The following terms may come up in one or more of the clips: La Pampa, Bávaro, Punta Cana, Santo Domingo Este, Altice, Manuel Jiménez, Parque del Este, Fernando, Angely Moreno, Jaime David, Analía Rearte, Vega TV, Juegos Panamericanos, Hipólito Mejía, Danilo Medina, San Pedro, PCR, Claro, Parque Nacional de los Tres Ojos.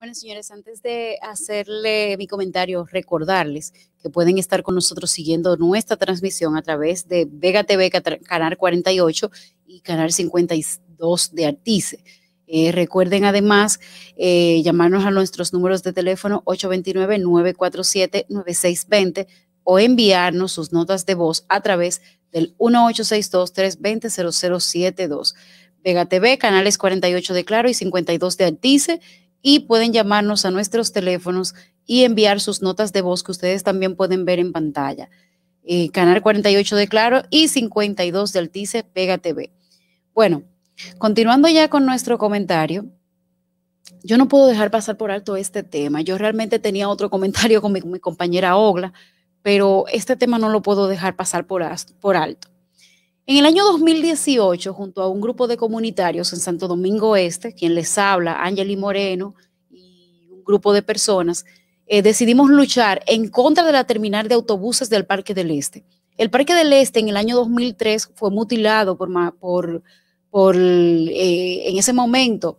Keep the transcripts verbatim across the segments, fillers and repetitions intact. Bueno, señores, antes de hacerle mi comentario, recordarles que pueden estar con nosotros siguiendo nuestra transmisión a través de Vega T V, Canal cuarenta y ocho y Canal cincuenta y dos de Altice. Eh, recuerden además eh, llamarnos a nuestros números de teléfono ocho dos nueve, nueve cuatro siete, nueve seis dos cero o enviarnos sus notas de voz a través del uno ocho seis dos, tres dos cero, cero cero siete dos. Vega T V, canales cuarenta y ocho de Claro y cincuenta y dos de Altice. Y pueden llamarnos a nuestros teléfonos y enviar sus notas de voz que ustedes también pueden ver en pantalla. Eh, Canal cuarenta y ocho de Claro y cincuenta y dos de Altice, Vega T V. Bueno, continuando ya con nuestro comentario, yo no puedo dejar pasar por alto este tema. Yo realmente tenía otro comentario con mi, mi compañera Ogla, pero este tema no lo puedo dejar pasar por, por alto. En el año dos mil dieciocho, junto a un grupo de comunitarios en Santo Domingo Este, quien les habla, Angely Moreno, y un grupo de personas, eh, decidimos luchar en contra de la terminal de autobuses del Parque del Este. El Parque del Este en el año dos mil tres fue mutilado por, por, por eh, en ese momento,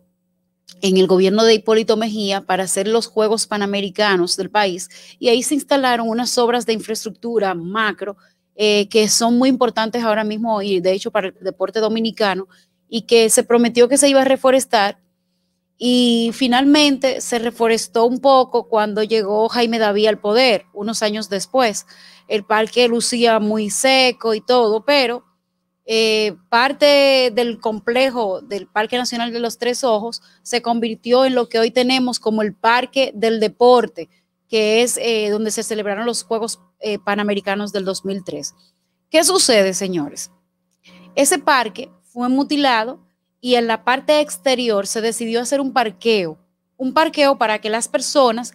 en el gobierno de Hipólito Mejía para hacer los Juegos Panamericanos del país, y ahí se instalaron unas obras de infraestructura macro, Eh, que son muy importantes ahora mismo y de hecho para el deporte dominicano, y que se prometió que se iba a reforestar y finalmente se reforestó un poco cuando llegó Jaime David al poder unos años después. El parque lucía muy seco y todo, pero eh, parte del complejo del Parque Nacional de los Tres Ojos se convirtió en lo que hoy tenemos como el Parque del Deporte, que es eh, donde se celebraron los Juegos eh, Panamericanos del dos mil tres. ¿Qué sucede, señores? Ese parque fue mutilado y en la parte exterior se decidió hacer un parqueo, un parqueo para que las personas,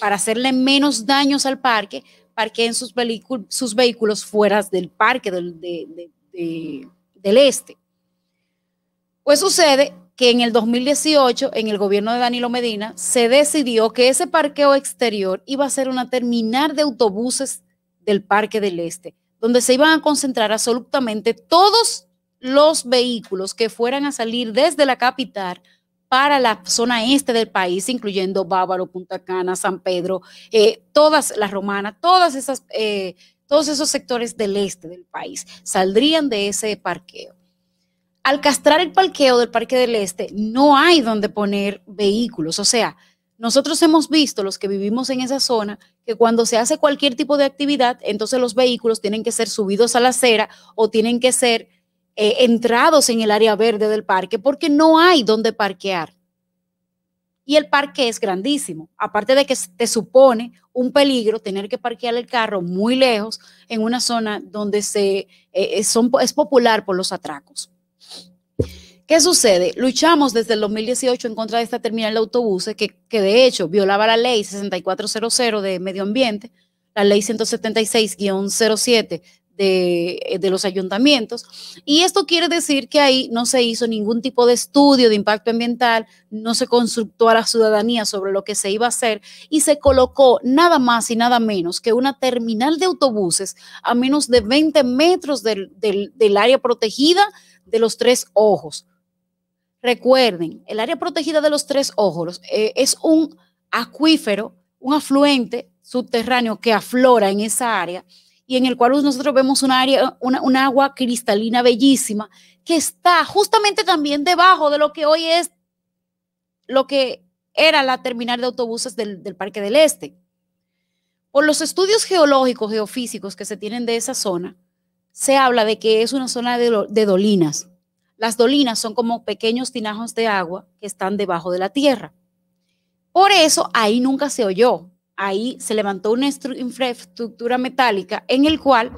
para hacerle menos daños al parque, parqueen sus, sus vehículos fuera del parque del, de, de, de, del este. Pues sucede que en el dos mil dieciocho, en el gobierno de Danilo Medina, se decidió que ese parqueo exterior iba a ser una terminal de autobuses del Parque del Este, donde se iban a concentrar absolutamente todos los vehículos que fueran a salir desde la capital para la zona este del país, incluyendo Bávaro, Punta Cana, San Pedro, eh, todas las romanas, todas esas, eh, todos esos sectores del este del país saldrían de ese parqueo. Al castrar el parqueo del Parque del Este, no hay donde poner vehículos. O sea, nosotros hemos visto, los que vivimos en esa zona, que cuando se hace cualquier tipo de actividad, entonces los vehículos tienen que ser subidos a la acera o tienen que ser eh, entrados en el área verde del parque porque no hay donde parquear. Y el parque es grandísimo. Aparte de que te supone un peligro tener que parquear el carro muy lejos en una zona donde se, eh, son, es popular por los atracos. ¿Qué sucede? Luchamos desde el dos mil dieciocho en contra de esta terminal de autobuses que, que de hecho violaba la ley sesenta y cuatro cero cero de medio ambiente, la ley ciento setenta y seis guión cero siete de, de los ayuntamientos, y esto quiere decir que ahí no se hizo ningún tipo de estudio de impacto ambiental, no se consultó a la ciudadanía sobre lo que se iba a hacer y se colocó nada más y nada menos que una terminal de autobuses a menos de veinte metros del, del, del área protegida de los Tres Ojos. Recuerden, el área protegida de los Tres Ojos eh, es un acuífero, un afluente subterráneo que aflora en esa área y en el cual nosotros vemos una área, una, un agua cristalina bellísima que está justamente también debajo de lo que hoy es lo que era la terminal de autobuses del, del Parque del Este. Por los estudios geológicos, geofísicos que se tienen de esa zona, se habla de que es una zona de, de dolinas. Las dolinas son como pequeños tinajos de agua que están debajo de la tierra. Por eso ahí nunca se oyó. Ahí se levantó una infraestructura metálica en el cual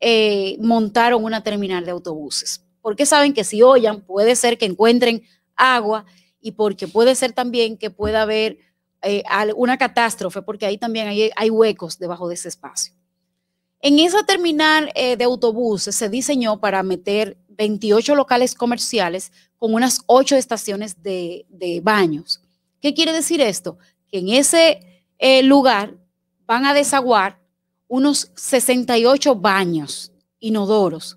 eh, montaron una terminal de autobuses. Porque saben que si oyan puede ser que encuentren agua y porque puede ser también que pueda haber eh, una catástrofe porque ahí también hay, hay huecos debajo de ese espacio. En esa terminal eh, de autobuses se diseñó para meter veintiocho locales comerciales con unas ocho estaciones de, de baños. ¿Qué quiere decir esto? Que en ese eh, lugar van a desaguar unos sesenta y ocho baños inodoros.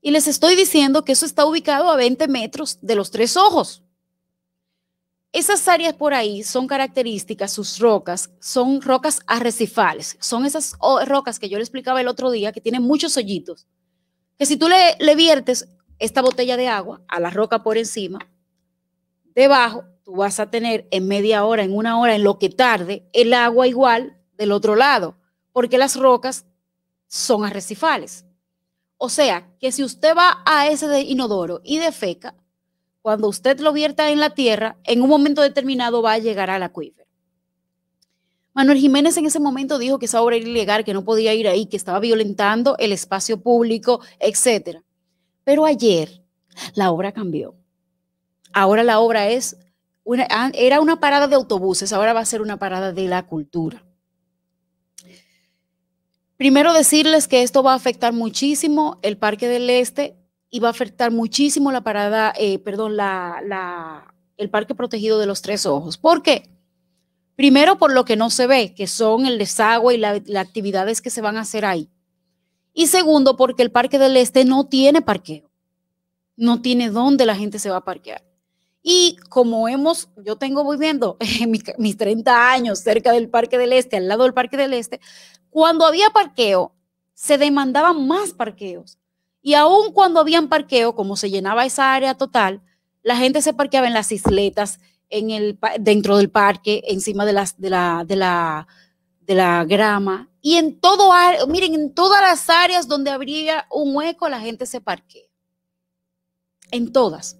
Y les estoy diciendo que eso está ubicado a veinte metros de los Tres Ojos. Esas áreas por ahí son características, sus rocas, son rocas arrecifales, son esas rocas que yo le explicaba el otro día, que tienen muchos hoyitos, que si tú le, le viertes esta botella de agua a la roca por encima, debajo tú vas a tener en media hora, en una hora, en lo que tarde, el agua igual del otro lado, porque las rocas son arrecifales. O sea, que si usted va a ese de inodoro y defeca, cuando usted lo vierta en la tierra, en un momento determinado va a llegar al acuífero. Manuel Jiménez en ese momento dijo que esa obra era ilegal, que no podía ir ahí, que estaba violentando el espacio público, etcétera. Pero ayer la obra cambió. Ahora la obra es una, era una parada de autobuses, ahora va a ser una parada de la cultura. Primero decirles que esto va a afectar muchísimo el Parque del Este, y va a afectar muchísimo la parada, eh, perdón, la, la, el Parque Protegido de los Tres Ojos. ¿Por qué? Primero, por lo que no se ve, que son el desagüe y las la actividades que se van a hacer ahí. Y segundo, porque el Parque del Este no tiene parqueo. No tiene dónde la gente se va a parquear. Y como hemos, yo tengo viviendo mis, mis treinta años cerca del Parque del Este, al lado del Parque del Este, cuando había parqueo, se demandaban más parqueos. Y aún cuando habían parqueo, como se llenaba esa área total, la gente se parqueaba en las isletas, en el, dentro del parque, encima de, las, de, la, de, la, de la grama. Y en todo, miren, en todas las áreas donde habría un hueco, la gente se parquea. En todas.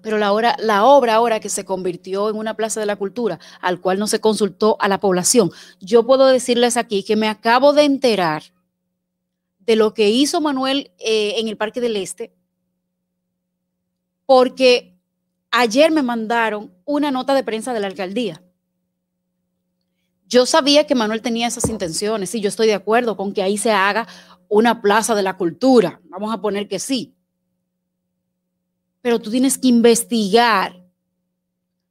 Pero la, hora, la obra ahora que se convirtió en una plaza de la cultura, al cual no se consultó a la población. Yo puedo decirles aquí que me acabo de enterar de lo que hizo Manuel eh, en el Parque del Este, porque ayer me mandaron una nota de prensa de la alcaldía. Yo sabía que Manuel tenía esas intenciones, y yo estoy de acuerdo con que ahí se haga una plaza de la cultura, vamos a poner que sí, pero tú tienes que investigar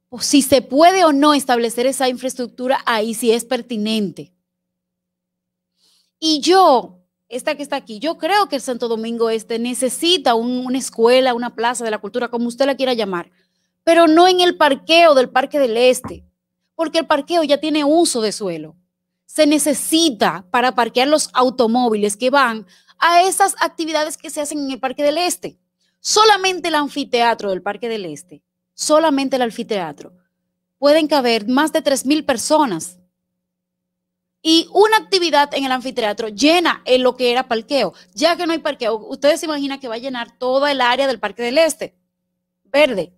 pues, si se puede o no establecer esa infraestructura ahí, si es pertinente. Y yo... Esta que está aquí, yo creo que el Santo Domingo Este necesita un, una escuela, una plaza de la cultura, como usted la quiera llamar, pero no en el parqueo del Parque del Este, porque el parqueo ya tiene uso de suelo. Se necesita para parquear los automóviles que van a esas actividades que se hacen en el Parque del Este. Solamente el anfiteatro del Parque del Este, solamente el anfiteatro, pueden caber más de tres mil personas. Y una actividad en el anfiteatro llena en lo que era parqueo. Ya que no hay parqueo, ustedes se imaginan que va a llenar toda el área del Parque del Este. Verde.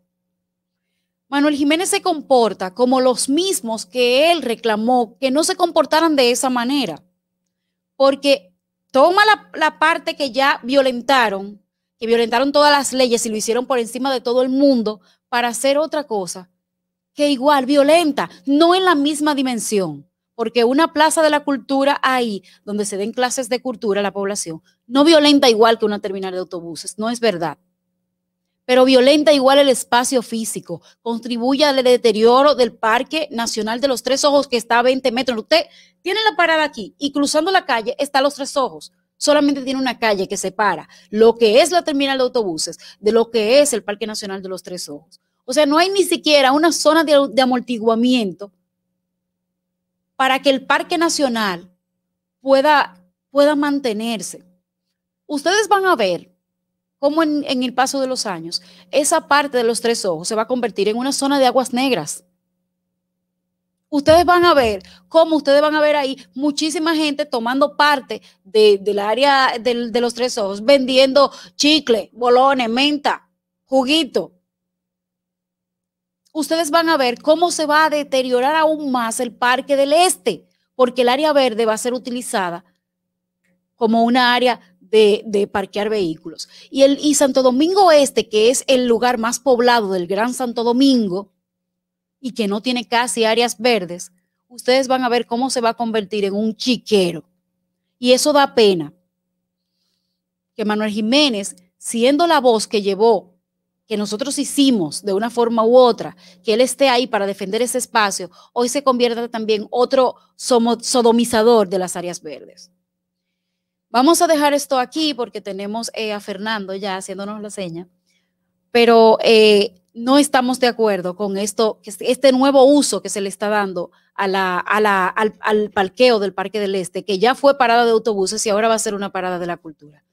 Manuel Jiménez se comporta como los mismos que él reclamó que no se comportaran de esa manera. Porque toma la, la parte que ya violentaron, que violentaron todas las leyes y lo hicieron por encima de todo el mundo para hacer otra cosa que igual violenta, no en la misma dimensión. Porque una plaza de la cultura ahí, donde se den clases de cultura a la población, no violenta igual que una terminal de autobuses, no es verdad. Pero violenta igual el espacio físico, contribuye al deterioro del Parque Nacional de los Tres Ojos, que está a veinte metros. Usted tiene la parada aquí y cruzando la calle está Los Tres Ojos. Solamente tiene una calle que separa lo que es la terminal de autobuses de lo que es el Parque Nacional de los Tres Ojos. O sea, no hay ni siquiera una zona de, de amortiguamiento para que el Parque Nacional pueda, pueda mantenerse. Ustedes van a ver cómo en, en el paso de los años, esa parte de Los Tres Ojos se va a convertir en una zona de aguas negras. Ustedes van a ver cómo ustedes van a ver ahí muchísima gente tomando parte de, del área de, de Los Tres Ojos, vendiendo chicle, bolones, menta, juguito. Ustedes van a ver cómo se va a deteriorar aún más el Parque del Este, porque el área verde va a ser utilizada como una área de, de parquear vehículos. Y, el, y Santo Domingo Este, que es el lugar más poblado del Gran Santo Domingo y que no tiene casi áreas verdes, ustedes van a ver cómo se va a convertir en un chiquero. Y eso da pena. Que Manuel Jiménez, siendo la voz que llevó, que nosotros hicimos de una forma u otra, que él esté ahí para defender ese espacio, hoy se convierta también otro sodomizador de las áreas verdes. Vamos a dejar esto aquí porque tenemos eh, a Fernando ya haciéndonos la seña, pero eh, no estamos de acuerdo con esto, este nuevo uso que se le está dando a la, a la, al, al parqueo del Parque del Este, que ya fue parada de autobuses y ahora va a ser una parada de la cultura.